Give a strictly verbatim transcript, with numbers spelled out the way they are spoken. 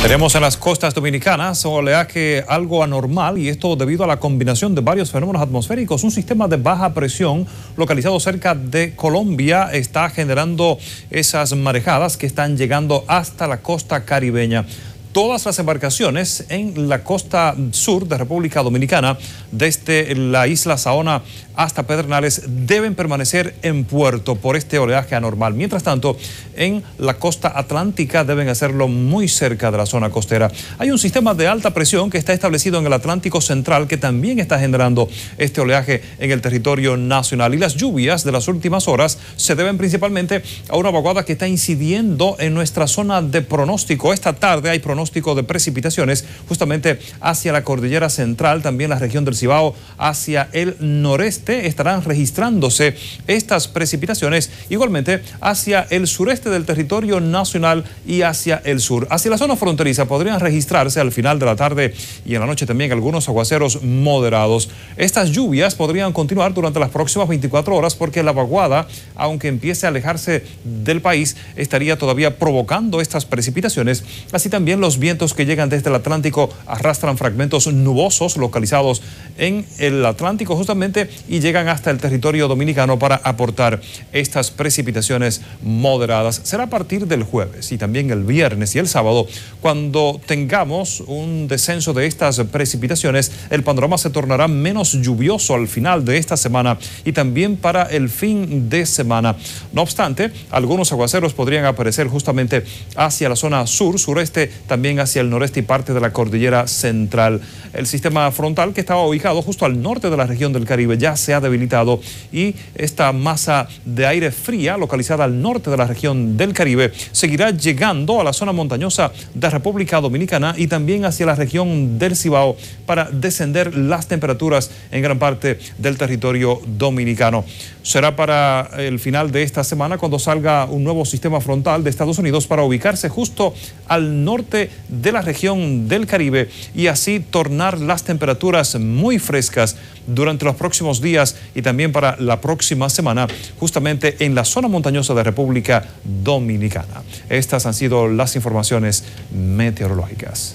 Tenemos en las costas dominicanas oleaje algo anormal, y esto debido a la combinación de varios fenómenos atmosféricos. Un sistema de baja presión localizado cerca de Colombia está generando esas marejadas que están llegando hasta la costa caribeña. Todas las embarcaciones en la costa sur de República Dominicana, desde la isla Saona hasta Pedernales, deben permanecer en puerto por este oleaje anormal. Mientras tanto, en la costa atlántica deben hacerlo muy cerca de la zona costera. Hay un sistema de alta presión que está establecido en el Atlántico Central que también está generando este oleaje en el territorio nacional. Y las lluvias de las últimas horas se deben principalmente a una vaguada que está incidiendo en nuestra zona de pronóstico. Esta tarde hay pronóstico de precipitaciones justamente hacia la Cordillera Central, también la región del Cibao, hacia el noreste estarán registrándose estas precipitaciones, igualmente hacia el sureste del territorio nacional y hacia el sur. Hacia la zona fronteriza podrían registrarse al final de la tarde y en la noche también algunos aguaceros moderados. Estas lluvias podrían continuar durante las próximas veinticuatro horas porque la vaguada, aunque empiece a alejarse del país, estaría todavía provocando estas precipitaciones. Así también los vientos que llegan desde el Atlántico arrastran fragmentos nubosos localizados en el Atlántico justamente y llegan hasta el territorio dominicano para aportar estas precipitaciones moderadas. Será a partir del jueves y también el viernes y el sábado cuando tengamos un descenso de estas precipitaciones. El panorama se tornará menos lluvioso al final de esta semana y también para el fin de semana. No obstante, algunos aguaceros podrían aparecer justamente hacia la zona sur, sureste, también hacia el noreste y parte de la Cordillera Central. El sistema frontal que estaba ubicado justo al norte de la región del Caribe ya se ha debilitado y esta masa de aire fría localizada al norte de la región del Caribe seguirá llegando a la zona montañosa de República Dominicana y también hacia la región del Cibao para descender las temperaturas en gran parte del territorio dominicano. Será para el final de esta semana cuando salga un nuevo sistema frontal de Estados Unidos para ubicarse justo al norte de la región del Caribe y así tornar las temperaturas muy frescas durante los próximos días y también para la próxima semana justamente en la zona montañosa de República Dominicana. Estas han sido las informaciones meteorológicas.